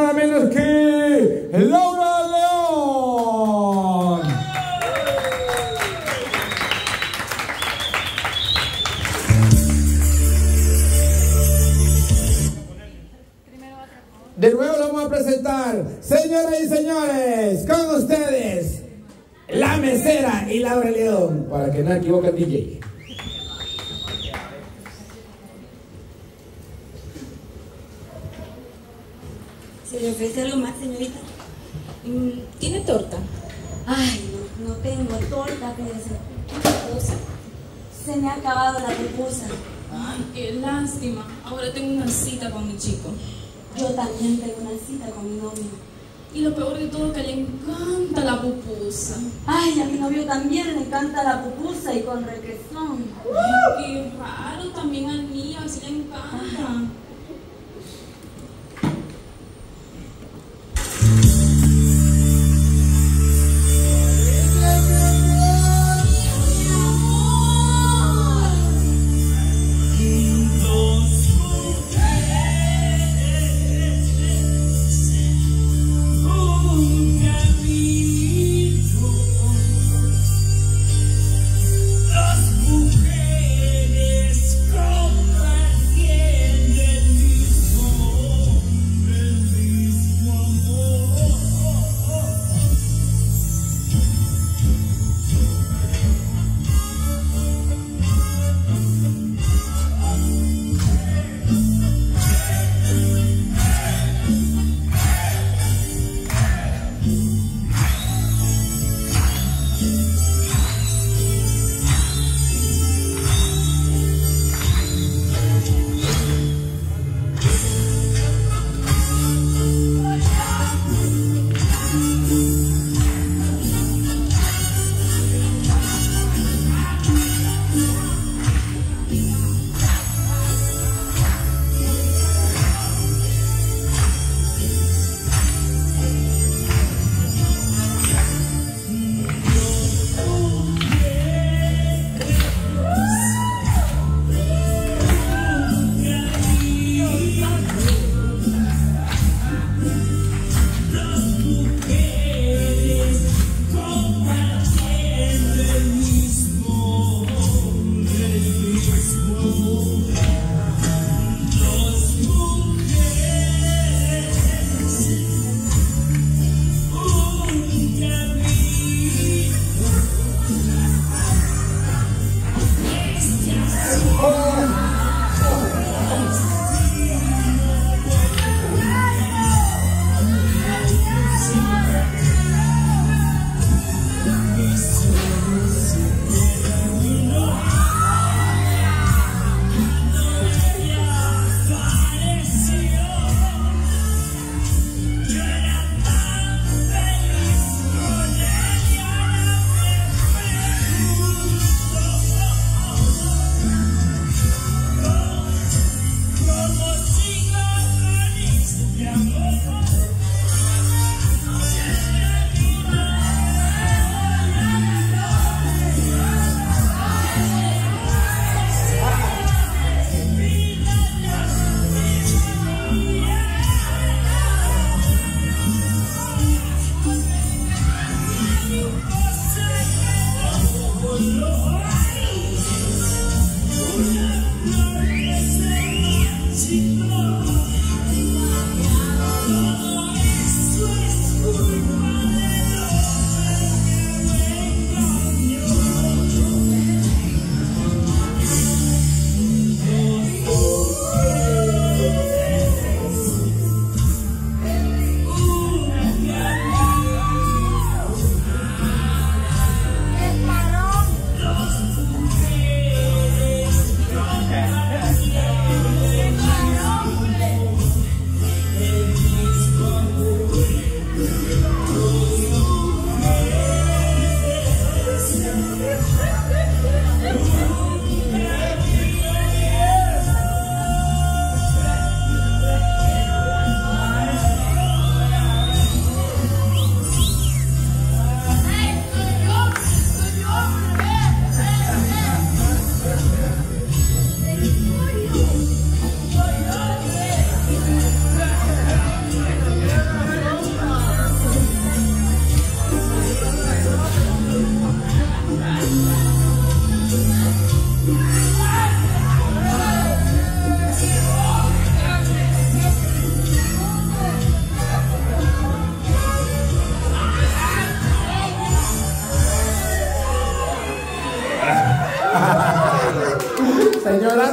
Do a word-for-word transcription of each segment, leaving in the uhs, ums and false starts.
nada menos que Laura León. De nuevo lo vamos a presentar, señoras y señores, con ustedes, la mesera y Laura León, para que no equivoque el D J. ¿Se le ofrece algo más, señorita? ¿Tiene torta? Ay, no, no tengo torta, fíjese. Se me ha acabado la pupusa. Ay, qué lástima. Ahora tengo una cita con mi chico. Yo también tengo una cita con mi novio. Y lo peor de todo es que le encanta la pupusa. Ay, a mi novio también le encanta la pupusa y con requesón. ¡Uh! Qué raro, también al mío, así le encanta. Ajá. Las mujeres compran, tienden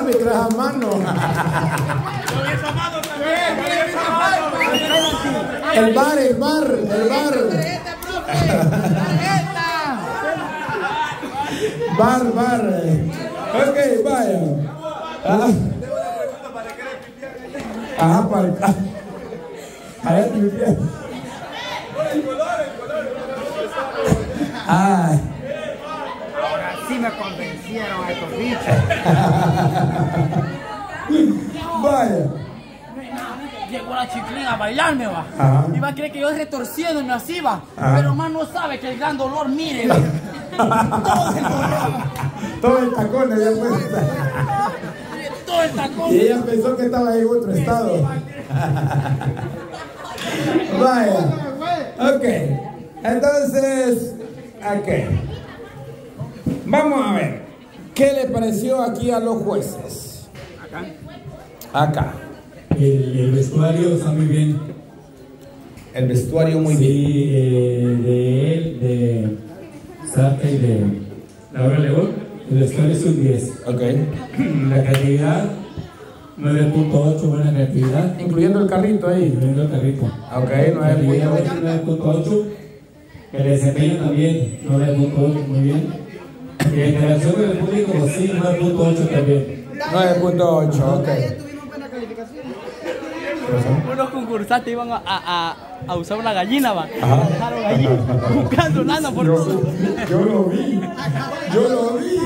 árbitras a mano. El bar, el bar, el bar. Bar, bar. Ok, vaya. Ah. Ajá, para el ah. A ver, el color, el color. Ah. Ahora sí me convencieron a estos bichos. Vaya. Llegó la chiclina a bailarme, va. Ajá. Iba a creer que yo retorciéndome así, va. Ajá. Pero más no sabe que el gran dolor, mire. Todo el dolor. Todo el tacón le había puesto. Todo el tacón. Y ella pensó que estaba en otro estado. Vaya. Ok. Entonces, ok. Vamos a ver. ¿Qué le pareció aquí a los jueces? Acá. Acá. El, el vestuario está muy bien. El vestuario muy sí, bien. Sí, eh, de él, de Sarte y de Laura León. El vestuario es un diez. Ok. La calidad. nueve punto ocho, buena creatividad. Incluyendo el carrito ahí. Incluyendo el carrito. Ok, nueve punto ocho. El desempeño también, nueve punto ocho, muy bien. Y la interacción con el público, sí, nueve punto ocho también. nueve punto ocho, ok. Ayer tuvimos buena calificación. Unos concursantes iban a, a, a usar una gallina, va. La dejaron allí, buscando nada por todo. Yo lo vi. Yo lo vi.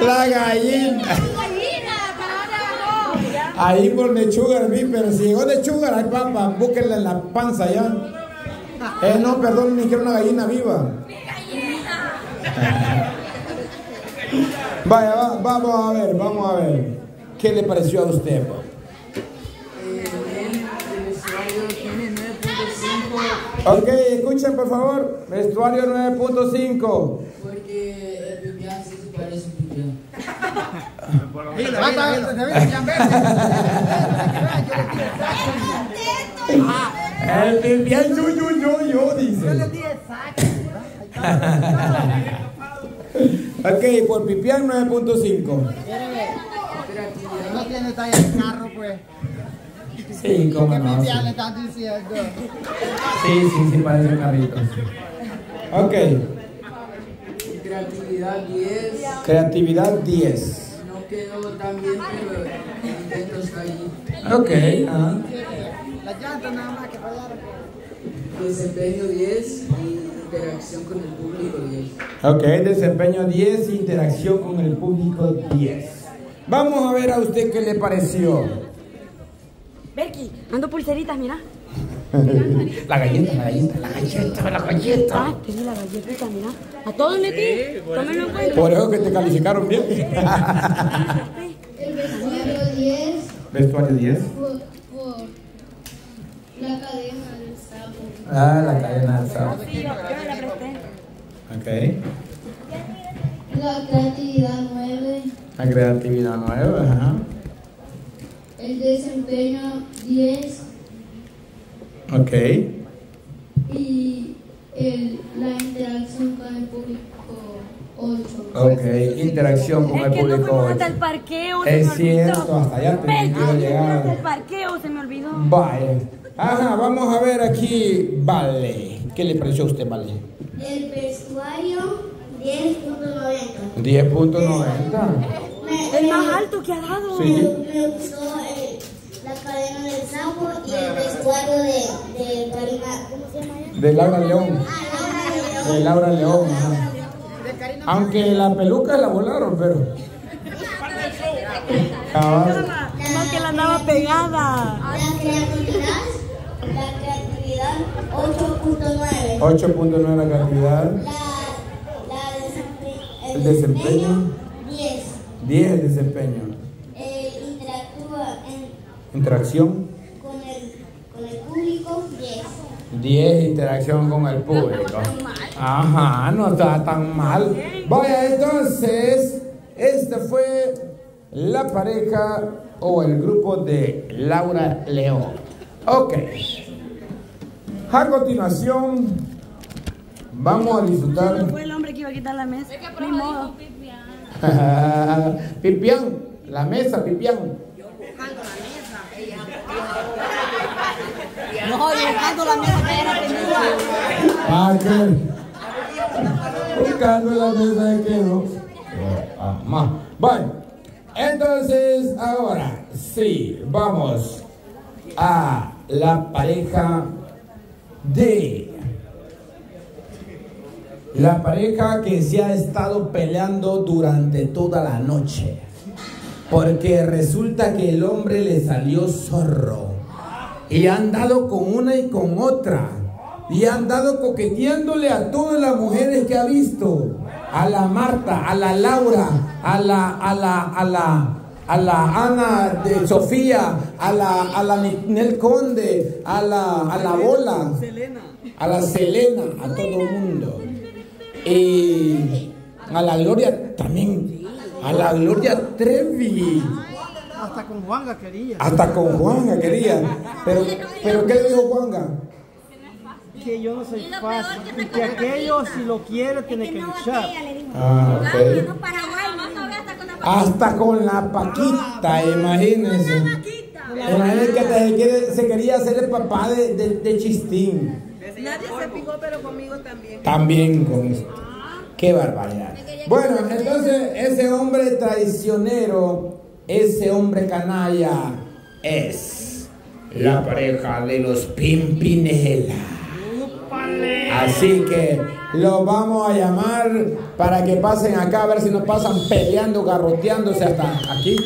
La gallina. La gallina, para ahora no. Ahí por lechuga el vi, pero si llegó lechuga, la papa, búsquenle la panza ya. Eh, no, perdón, ni quiero una gallina viva. Mi gallina. Vaya, va, vamos a ver, vamos a ver. ¿Qué le pareció a usted, papá? Ok, escuchen por favor. Vestuario nueve punto cinco. Porque el pipián sí se parece un pipián. Mira, mata a ver, a ver, el pipián yo, yo, yo, yo, dice. Yo le dije, saque. Ok, por pipián nueve punto cinco. No tiene talla de carro, pues. Sí, ¿cómo no? Sí, sí, sí, parece un carrito. Ok. Creatividad diez. Creatividad diez. No quedó tan bien, pero intento está ahí. Ok, ajá. La llanta nada más que fallaron. Desempeño diez y interacción con el público diez. Ok, desempeño diez, interacción con el público diez. Vamos a ver a usted qué le pareció. Berky, ando pulseritas, mira. La galleta, la galleta, la galleta, la galleta. Ah, tiene la galletita, mira. A todos le di. Tómenlo en cuenta. Por eso que te calificaron bien. El vestuario diez. Vestuario diez. Por, por la cadena del sapo. Ah, la cadena del sapo. Sí, yo me la presté. Ok. La creatividad nueve. La creatividad nueve, ajá. El desempeño diez. Ok. Y el, la interacción con el público ocho. Ok, interacción con el público ocho. Es que no hasta el parqueo, se me olvidó. Es cierto, hasta allá te quiero llegar. Hasta el parqueo se me olvidó. Vale. Ajá, vamos a ver aquí. Vale. ¿Qué le pareció a usted, Vale? El vestuario diez punto noventa. diez punto noventa. El más alto que ha dado. Sí. Me gustó eh, la cadena del sapo y el vestuario de, de, de ¿cómo se llama? De Laura León. Ah, de Laura León. De aunque la peluca la volaron, pero. Ah, no, que la andaba pegada. La creatividad, la creatividad ocho punto nueve. ocho punto nueve la creatividad. La, la desempe el desempeño. diez el desempeño. Eh, interactúa en interacción con el, con el público, diez. diez interacción con el público. Ajá, no está tan mal. Vaya, entonces, esta fue la pareja o el grupo de Laura León. Ok. A continuación, vamos a disfrutar. ¿Quién fue el hombre que iba a quitar la mesa? Ni modo. Pimpián, la mesa, Pimpián. Yo buscando la mesa, ella. No, yo buscando la mesa que era peluda. Ah, ¿qué? Buscando la mesa que no. Más. Bueno, entonces ahora sí, vamos a la pareja de... La pareja que se ha estado peleando durante toda la noche. Porque resulta que el hombre le salió zorro. Y ha andado con una y con otra. Y ha andado coqueteándole a todas las mujeres que ha visto. A la Marta, a la Laura, a la, a la, a la, a la Ana de Sofía, a la, a la Nel Conde, a la, a la Bola, a la Selena, a todo el mundo. Eh, a la Gloria también, a la Gloria Trevi. Hasta con Juanga quería. Hasta con Juanga quería. Pero, pero ¿qué le dijo Juanga? Que yo no soy fácil. Y, y que aquello, si lo quiere, tiene que luchar. Ah, okay. Hasta con la Paquita, imagínense. Imagínense que se quería hacer el papá de, de, de Chistín. Nadie se picó, pero conmigo también. También con esto. Qué barbaridad. Bueno, entonces ese hombre traicionero, ese hombre canalla, es la pareja de los Pimpinela. Así que los vamos a llamar para que pasen acá, a ver si nos pasan peleando, garroteándose hasta aquí.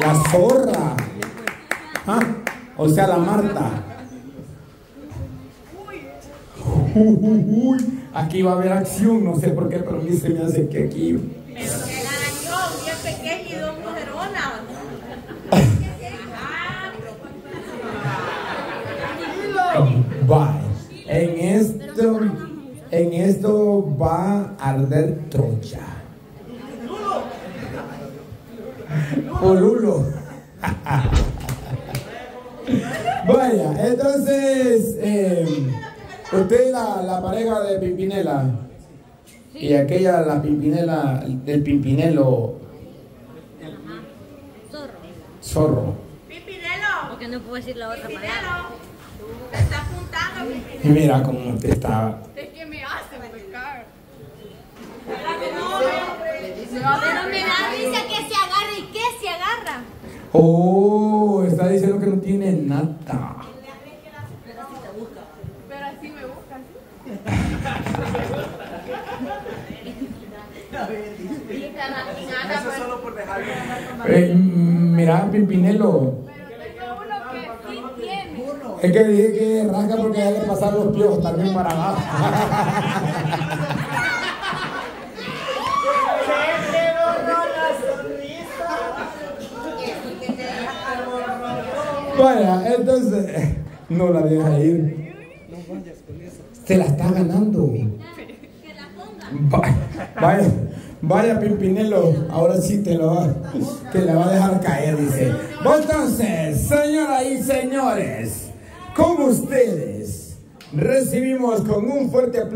La zorra, ¿ah? O sea, la Marta. Uy, uy, uy. Aquí va a haber acción, no sé por qué, pero a mí se me hace que aquí. Pero que la bien pequeña y dos mujeronas. Va. En esto, en esto va a arder Troya. Polulo. Vaya, entonces eh, usted la, la pareja de Pimpinela, sí. Y aquella la Pimpinela del Pimpinelo. Ajá. Zorro. Zorro. Pimpinelo. Porque no puedo decir la otra palabra. Te está apuntando, Pimpinelo. Y mira cómo te está. Es que me hace pecar. Pero me da risa que se agarra. ¿Y qué se agarra? Oh, está diciendo que no tiene nada. Pero así me busca. Eso solo por dejarlo. Eh, mira, Pimpinelo. Es que dije que rasca porque ya le pasaron los piojos también para abajo. Vaya, entonces no la deja ir. Se la está ganando. Vaya, vaya, vaya Pimpinelo, ahora sí te lo va, te la va a dejar caer, dice. Entonces, señoras y señores, con ustedes recibimos con un fuerte aplauso.